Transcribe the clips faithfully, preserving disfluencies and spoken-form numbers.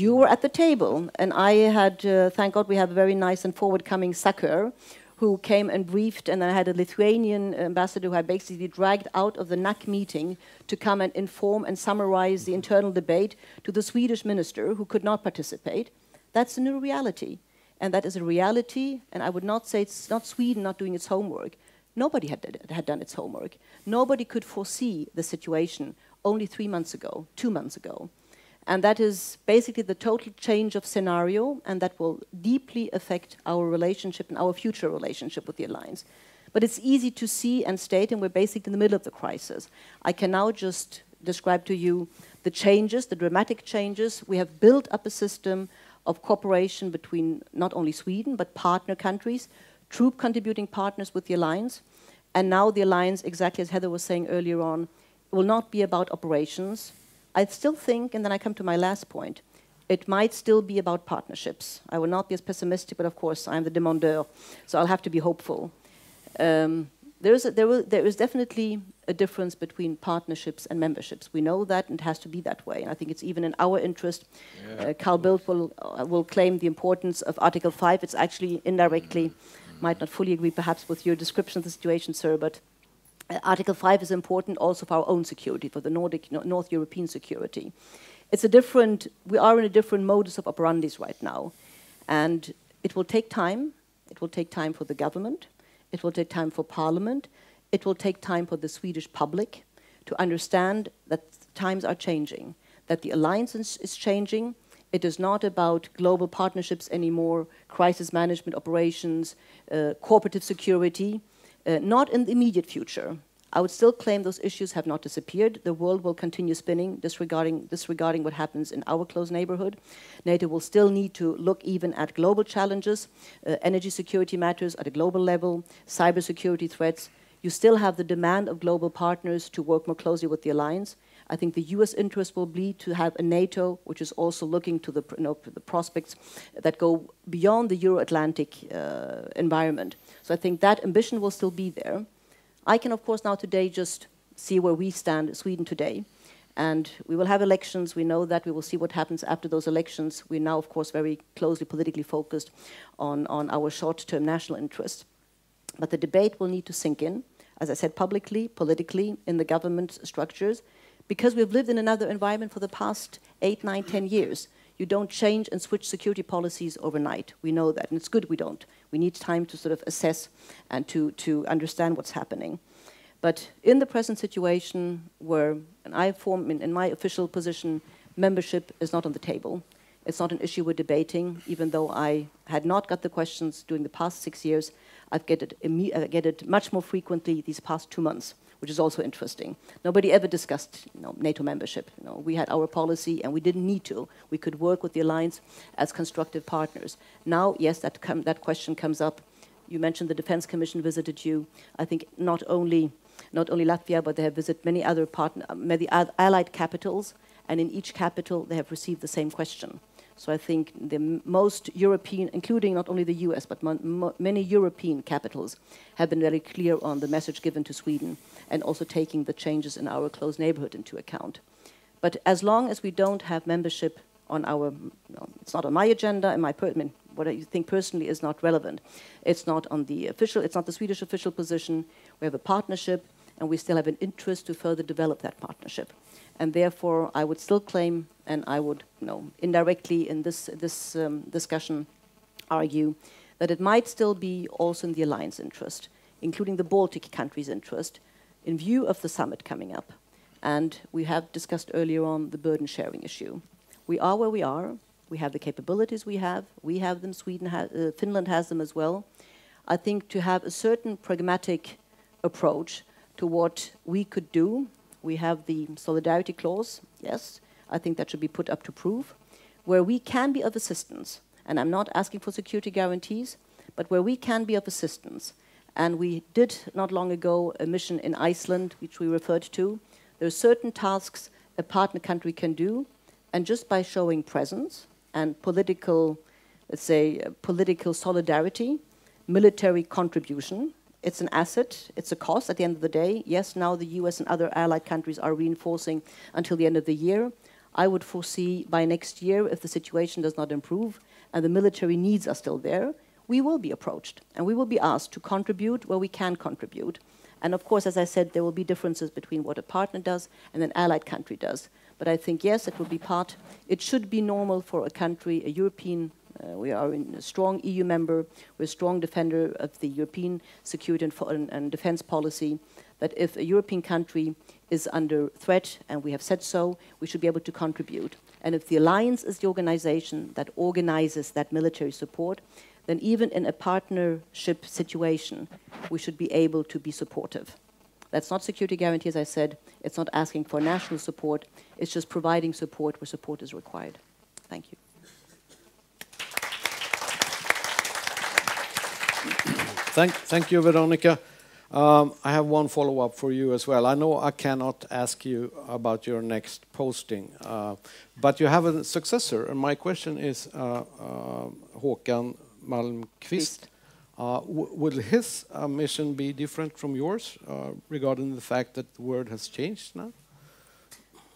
You were at the table, and I had, uh, thank God, we have a very nice and forward-coming Sakur, who came and briefed, and I had a Lithuanian ambassador who I basically dragged out of the N A C meeting to come and inform and summarize the internal debate to the Swedish minister, who could not participate. That's a new reality, and that is a reality, and I would not say it's not Sweden not doing its homework. Nobody had, did, had done its homework. Nobody could foresee the situation only three months ago, two months ago. And that is basically the total change of scenario, and that will deeply affect our relationship and our future relationship with the alliance. But it's easy to see and state, and we're basically in the middle of the crisis. I can now just describe to you the changes, the dramatic changes. We have built up a system of cooperation between not only Sweden, but partner countries, troop contributing partners with the alliance. And now the alliance, exactly as Heather was saying earlier on, will not be about operations. I still think, and then I come to my last point, it might still be about partnerships. I will not be as pessimistic, but of course I'm the demandeur, so I'll have to be hopeful. Um, there, is a, there, will, there is definitely a difference between partnerships and memberships. We know that, and it has to be that way. And I think it's even in our interest. Yeah, uh, Carl Bildt will, uh, will claim the importance of Article five. It's actually indirectly, mm-hmm. might not fully agree perhaps with your description of the situation, sir, but Uh, Article five is important also for our own security, for the Nordic, no, North European security. It's a different, we are in a different modus of operandi right now. And it will take time. It will take time for the government. It will take time for Parliament. It will take time for the Swedish public to understand that times are changing, that the alliance is, is changing. It is not about global partnerships anymore, crisis management operations, uh, cooperative security. Uh, not in the immediate future. I would still claim those issues have not disappeared. The world will continue spinning, disregarding, disregarding what happens in our close neighborhood. NATO will still need to look even at global challenges, uh, energy security matters at a global level, cybersecurity threats. You still have the demand of global partners to work more closely with the alliance. I think the U S interest will be to have a NATO which is also looking to the, you know, the prospects that go beyond the Euro-Atlantic uh, environment. So I think that ambition will still be there. I can, of course, now today just see where we stand, Sweden today. And we will have elections. We know that. We will see what happens after those elections. We're now, of course, very closely politically focused on, on our short-term national interests. But the debate will need to sink in, as I said, publicly, politically, in the government structures. Because we've lived in another environment for the past eight, nine, ten years. You don't change and switch security policies overnight. We know that, and it's good we don't. We need time to sort of assess and to, to understand what's happening. But in the present situation where, and I form, in, in my official position, membership is not on the table. It's not an issue we're debating, even though I had not got the questions during the past six years. I've get it, I get it much more frequently these past two months. Which is also interesting. Nobody ever discussed you know, NATO membership. You know, we had our policy, and we didn't need to. We could work with the alliance as constructive partners. Now, yes, that, com that question comes up. You mentioned the Defense Commission visited you. I think not only, not only Latvia, but they have visited many other partner, many allied capitals, and in each capital they have received the same question. So I think the most European, including not only the U S, but many European capitals have been very clear on the message given to Sweden and also taking the changes in our close neighborhood into account. But as long as we don't have membership on our, no, it's not on my agenda, and my per, I mean, what I think personally is not relevant. It's not on the official, it's not the Swedish official position. We have a partnership, and we still have an interest to further develop that partnership. And therefore, I would still claim, and I would, you know, indirectly in this, this um, discussion argue that it might still be also in the alliance interest, including the Baltic countries' interest, in view of the summit coming up. And we have discussed earlier on the burden-sharing issue. We are where we are. We have the capabilities we have. We have them. Sweden ha uh, Finland has them as well. I think to have a certain pragmatic approach to what we could do. We have the solidarity clause, yes. I think that should be put up to proof. Where we can be of assistance, and I'm not asking for security guarantees, but where we can be of assistance, and we did not long ago a mission in Iceland, which we referred to. There are certain tasks a partner country can do, and just by showing presence and political, let's say, political solidarity, military contribution, it's an asset, it's a cost at the end of the day. Yes, now the U S and other allied countries are reinforcing until the end of the year. I would foresee by next year, if the situation does not improve and the military needs are still there, we will be approached and we will be asked to contribute where we can contribute. And of course, as I said, there will be differences between what a partner does and an allied country does. But I think, yes, it will be part, it should be normal for a country, a European, uh, we are in a strong E U member, we're a strong defender of the European security and, foreign and defense policy, that if a European country is under threat, and we have said so, we should be able to contribute. And if the alliance is the organization that organizes that military support, then even in a partnership situation, we should be able to be supportive. That's not security guarantees, as I said. It's not asking for national support. It's just providing support where support is required. Thank you. Thank, thank you, Veronica. Um, I have one follow-up for you as well. I know I cannot ask you about your next posting, uh, but you have a successor. And my question is, uh, uh, Håkan Malmqvist, uh, will his uh, mission be different from yours uh, regarding the fact that the word has changed now?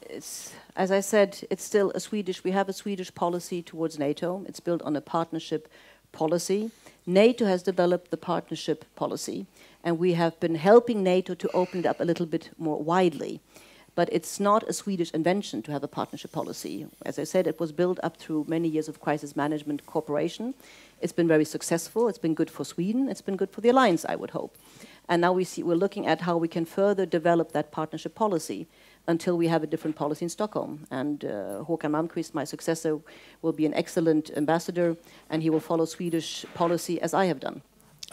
It's, as I said, it's still a Swedish, we have a Swedish policy towards NATO. It's built on a partnership policy. NATO has developed the partnership policy, and we have been helping NATO to open it up a little bit more widely. But it's not a Swedish invention to have a partnership policy. As I said, it was built up through many years of crisis management cooperation. It's been very successful. It's been good for Sweden. It's been good for the alliance, I would hope. And now we see, we're looking at how we can further develop that partnership policy until we have a different policy in Stockholm. And uh, Håkan Malmqvist, my successor, will be an excellent ambassador, and he will follow Swedish policy as I have done.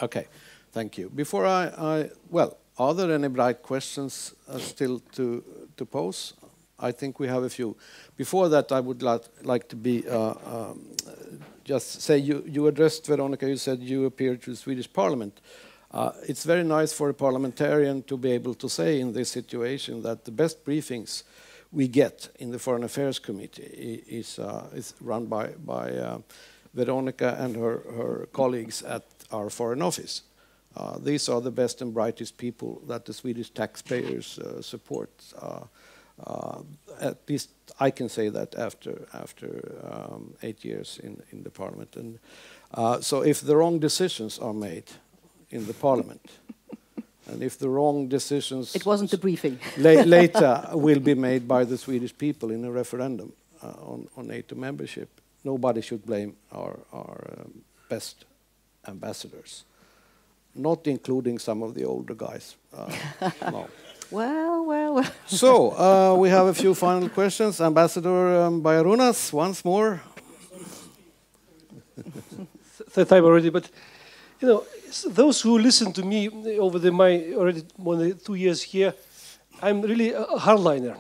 Okay, thank you. Before I, I well, are there any bright questions uh, still to, to pose? I think we have a few. Before that, I would like, like to be, uh, um, just say you, you addressed Veronica, you said you appeared to the Swedish Parliament. Uh, it's very nice for a parliamentarian to be able to say in this situation that the best briefings we get in the Foreign Affairs Committee is, uh, is run by, by uh, Veronica and her, her colleagues at our Foreign Office. Uh, these are the best and brightest people that the Swedish taxpayers uh, support. Uh, uh, at least I can say that after, after um, eight years in, in the Parliament. And, uh, so if the wrong decisions are made in the Parliament, and if the wrong decisions... It wasn't a briefing. la later will be made by the Swedish people in a referendum uh, on, on NATO membership, nobody should blame our, our um, best ambassadors, not including some of the older guys. Uh, no. Well, well, well. So, uh, we have a few final questions. Ambassador um, Bayarunas, once more. That time already, but... You know, those who listen to me over the, my already more than two years here, I'm really a hardliner.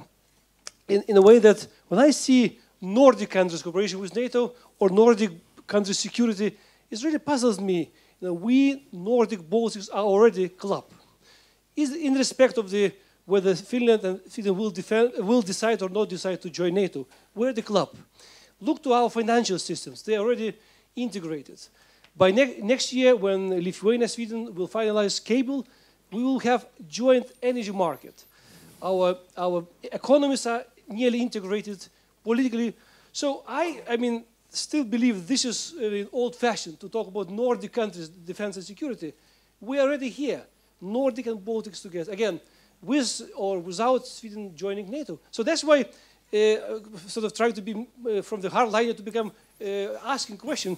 In, in a way that when I see Nordic countries' cooperation with NATO or Nordic countries' security, it really puzzles me. You know, we Nordic Baltics are already a club. Is, in respect of the, whether Finland and Sweden will, defend, will decide or not decide to join NATO, we're the club. Look to our financial systems. They're already integrated. By ne next year, when Lithuania and Sweden will finalize cable, we will have joint energy market. Our, our economies are nearly integrated politically. So I, I mean, still believe this is uh, old-fashioned to talk about Nordic countries, defense and security. We are already here, Nordic and Baltics together. Again, with or without Sweden joining NATO. So that's why uh, sort of trying to be uh, from the hard line to become uh, asking question.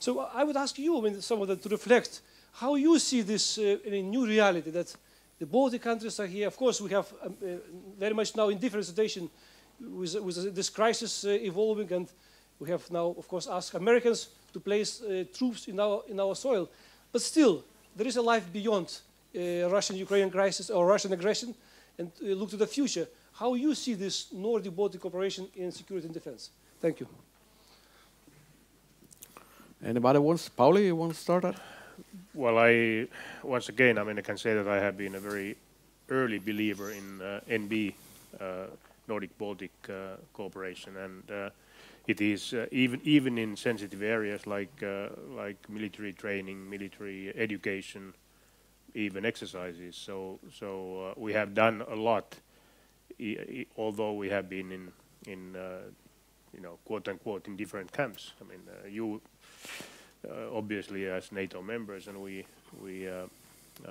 So I would ask you, I mean, some of that, to reflect how you see this uh, in a new reality that the Baltic countries are here. Of course, we have um, uh, very much now in different situation with, with this crisis uh, evolving, and we have now, of course, asked Americans to place uh, troops in our in our soil. But still, there is a life beyond uh, Russian-Ukrainian crisis or Russian aggression, and uh, look to the future. How you see this Nordic-Baltic cooperation in security and defense? Thank you. Anybody wants, Pauli, you want to start out? Well, I, once again, I mean, I can say that I have been a very early believer in uh, N B, uh, Nordic-Baltic uh, cooperation, and uh, it is, uh, even even in sensitive areas like, uh, like military training, military education, even exercises, so, so uh, we have done a lot, e although we have been in in uh, you know, quote unquote, in different camps. I mean, uh, you uh, obviously as NATO members, and we we uh, uh,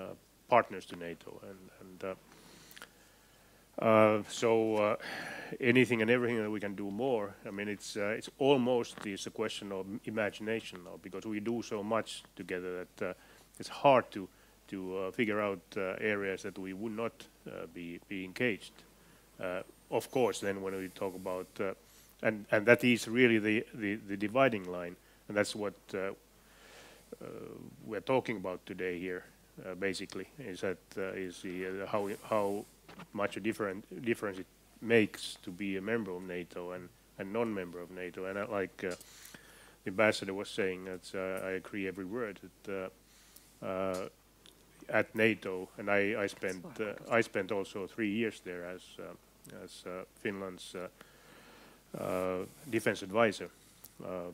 partners to NATO, and and uh, uh, so uh, anything and everything that we can do more. I mean, it's uh, it's almost it's a question of imagination now, because we do so much together that uh, it's hard to to uh, figure out uh, areas that we would not uh, be be engaged. Uh, of course, then when we talk about uh, And, and that is really the, the, the dividing line, and that's what uh, uh, we're talking about today here, uh, basically, is that uh, is the, uh, how, how much a different difference it makes to be a member of NATO and a non-member of NATO. And uh, like uh, the ambassador was saying, that's, uh, I agree every word, that uh, uh, at NATO, and I, I, spent, uh, I spent also three years there as, uh, as uh, Finland's uh, Uh, defense advisor uh,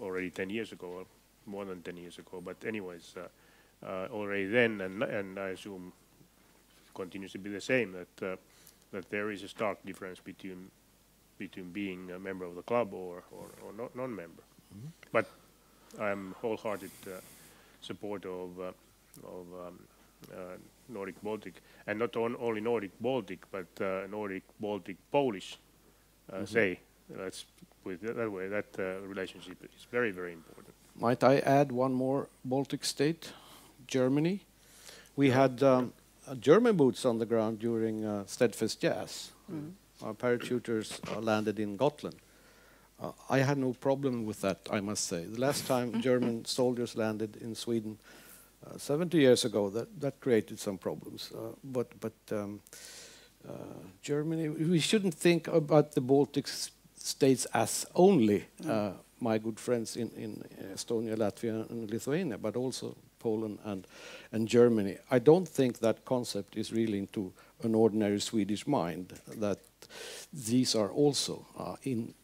already ten years ago, or more than ten years ago, but anyways, uh, uh, already then, and, and I assume continues to be the same, that uh, that there is a stark difference between between being a member of the club or, or, or not non-member. Mm-hmm. But I'm wholehearted uh, supporter of, uh, of um, uh, Nordic-Baltic, and not on only Nordic-Baltic, but uh, Nordic-Baltic-Polish, uh, mm-hmm. say. That's with that way. That uh, relationship is very, very important. Might I add one more Baltic state, Germany? We yeah. had um, uh, German boots on the ground during uh, Steadfast Jazz. Mm. Our parachuters uh, landed in Gotland. Uh, I had no problem with that, I must say. The last time German soldiers landed in Sweden, uh, seventy years ago, that that created some problems. Uh, but but um, uh, Germany, we shouldn't think about the Baltic states as only uh, my good friends in, in Estonia, Latvia, and Lithuania, but also Poland and, and Germany. I don't think that concept is really into an ordinary Swedish mind, that these are also uh, in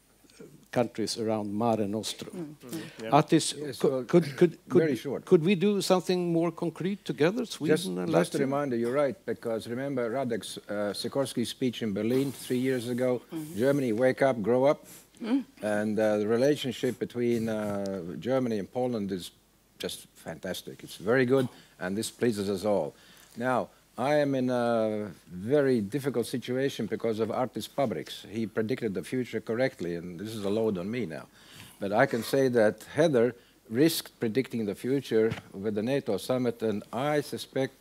countries around Mare Nostrum. Mm. Mm. Yeah. Artis, yes, could, well, could, could, could, very short. could we do something more concrete together, Sweden just, and Latvia? Just a reminder, you're right, because remember Radek uh, Sikorsky's speech in Berlin three years ago, mm-hmm. Germany, wake up, grow up, mm. and uh, the relationship between uh, Germany and Poland is just fantastic. It's very good, and this pleases us all. Now, I am in a very difficult situation because of Artis Pabriks. He predicted the future correctly, and this is a load on me now. But I can say that Heather risked predicting the future with the NATO summit, and I suspect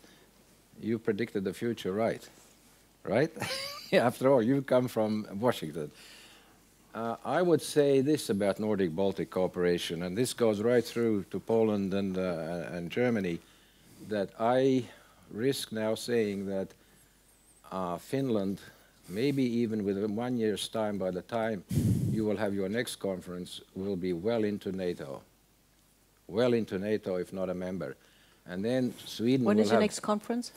you predicted the future right. Right? After all, you come from Washington. Uh, I would say this about Nordic-Baltic cooperation, and this goes right through to Poland and, uh, and Germany, that I risk now saying that uh, Finland, maybe even within one year's time, by the time you will have your next conference, will be well into NATO. Well into NATO, if not a member. And then Sweden will have... When is your next conference?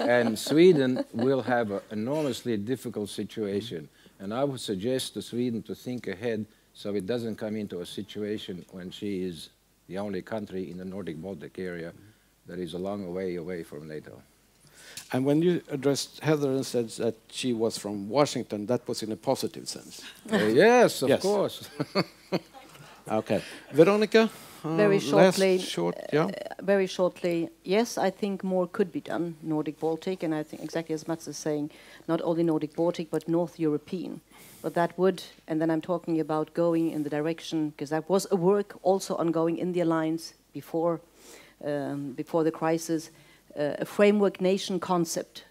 And Sweden will have an enormously difficult situation. And I would suggest to Sweden to think ahead so it doesn't come into a situation when she is the only country in the Nordic-Baltic area that is a long way away from NATO. And when you addressed Heather and said that she was from Washington, that was in a positive sense. Uh, yes, of yes. course. Okay. Veronica? Uh, very shortly, short, yeah. uh, very shortly, yes, I think more could be done, Nordic-Baltic, and I think exactly as Mats is saying, not only Nordic-Baltic, but North European. But that would, and then I'm talking about going in the direction, because that was a work also ongoing in the Alliance before Um, before the crisis, uh, a framework nation concept,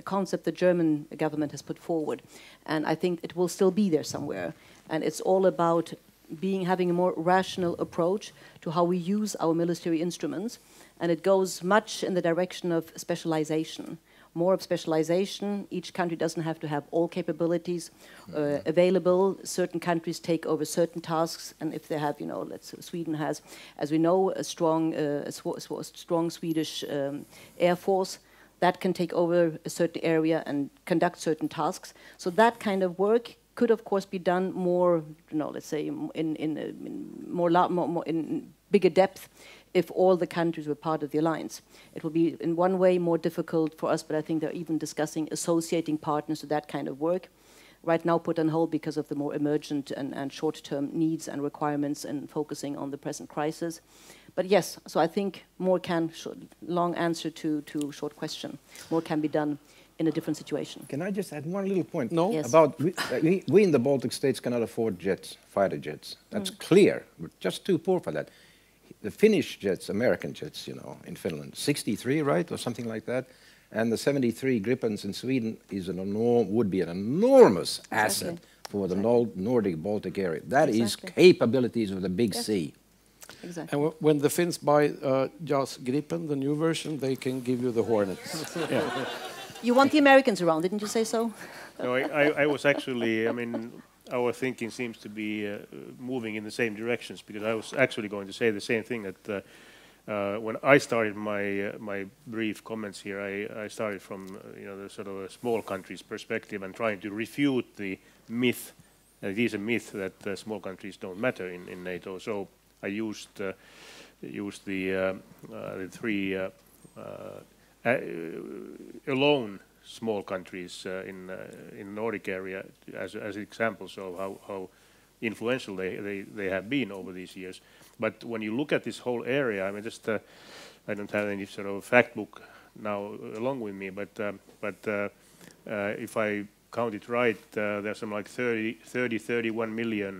a concept the German government has put forward. And I think it will still be there somewhere. And it's all about being having a more rational approach to how we use our military instruments. And it goes much in the direction of specialization. More of specialization. Each country doesn't have to have all capabilities uh, available. Certain countries take over certain tasks, and if they have, you know, let's Sweden has, as we know, a strong, uh, a sw sw strong Swedish um, air force that can take over a certain area and conduct certain tasks. So that kind of work could, of course, be done more, you know, let's say, in in, uh, in more, la more, more in bigger depth. If all the countries were part of the alliance. It will be, in one way, more difficult for us, but I think they're even discussing associating partners to that kind of work. right now put on hold because of the more emergent and, and short-term needs and requirements and focusing on the present crisis. But yes, so I think more can, should, long answer to, to short question, more can be done in a different situation. Can I just add one little point? No, yes. About we, we, we in the Baltic states cannot afford jets, fighter jets. That's mm. clear. We're just too poor for that. The Finnish jets, American jets, you know, in Finland, sixty-three, right, or something like that. And the seventy-three Gripens in Sweden is an enorm would be an enormous exactly. asset for the exactly. Nordic Baltic area. That exactly. is capabilities of the big yes. sea. Exactly. And w when the Finns buy uh, Jas Gripen, the new version, they can give you the Hornets. Yeah. You want the Americans around, didn't you say so? No, I, I, I was actually, I mean, our thinking seems to be uh, moving in the same directions, because I was actually going to say the same thing that uh, Uh, when I started my uh, my brief comments here, I, I started from uh, you know the sort of a small country's perspective and trying to refute the myth. Uh, it is a myth that uh, small countries don't matter in, in NATO. So I used uh, used the uh, uh, the three uh, uh, alone small countries uh, in uh, in Nordic area as as examples of how how influential they, they they have been over these years. But when you look at this whole area, I mean, just uh, I don't have any sort of fact book now along with me, but um, but uh, uh, if I count it right, uh, there's some like thirty, thirty, thirty-one million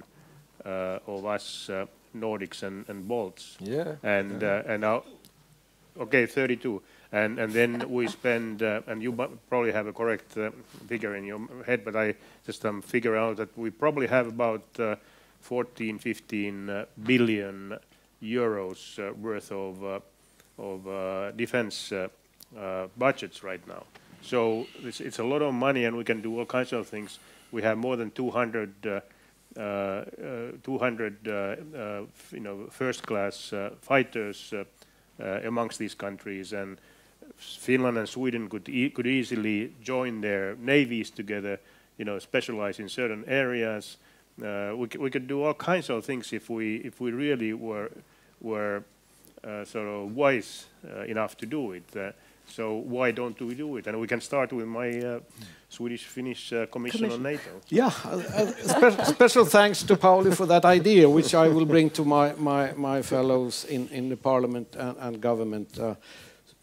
uh, of us uh, Nordics and, and Balts. Yeah. And yeah. Uh, and now, okay, thirty-two, and and then we spend, uh, and you probably have a correct uh, figure in your head, but I just um figure out that we probably have about. Uh, fourteen, fifteen uh, billion euros uh, worth of, uh, of uh, defense uh, uh, budgets right now. So it's, it's a lot of money, and we can do all kinds of things. We have more than two hundred, uh, uh, two hundred uh, uh, you know, first-class uh, fighters uh, uh, amongst these countries, and Finland and Sweden could, e could easily join their navies together, you know, specialize in certain areas. Uh, we, we could do all kinds of things if we if we really were were uh, sort of wise uh, enough to do it. Uh, so why don't we do it? And we can start with my uh, Swedish-Finnish uh, commission, commission on NATO. Yeah, uh, spe special thanks to Pauli for that idea, which I will bring to my my, my fellows in in the parliament and, and government. Uh,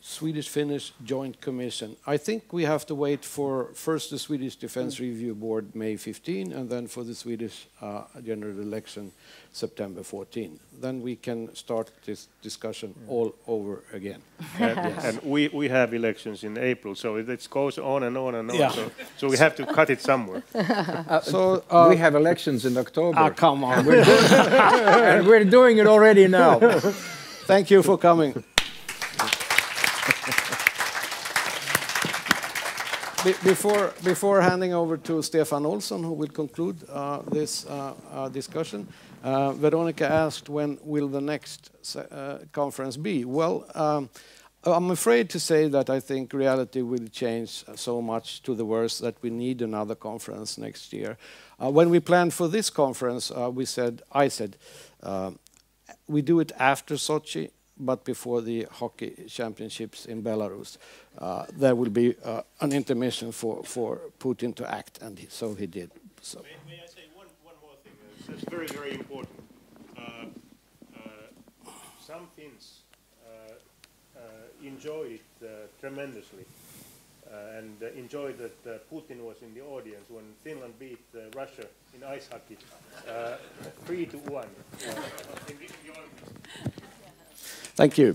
Swedish-Finnish Joint Commission. I think we have to wait for first the Swedish Defense Review Board May fifteenth, and then for the Swedish uh, general election September fourteenth. Then we can start this discussion yeah. all over again. And, yes. and we, we have elections in April, so it, it goes on and on and on. Yeah. So, so we have to cut it somewhere. Uh, so uh, we have elections in October. Ah, come on. And we're, and we're doing it already now. Thank you for coming. Before, before handing over to Stefan Olsson, who will conclude uh, this uh, uh, discussion, uh, Veronica asked, when will the next uh, conference be? Well, um, I'm afraid to say that I think reality will change so much to the worse that we need another conference next year. Uh, when we planned for this conference, uh, we said, I said, uh, we do it after Sochi, but before the hockey championships in Belarus. Uh, there will be uh, an intermission for, for Putin to act, and he, so he did. So. May, may I say one, one more thing? That's very, very important. Uh, uh, some Finns uh, uh, enjoy it uh, tremendously, uh, and uh, enjoy that uh, Putin was in the audience when Finland beat uh, Russia in ice hockey, uh, three to one. Uh, in the Olympics. Thank you.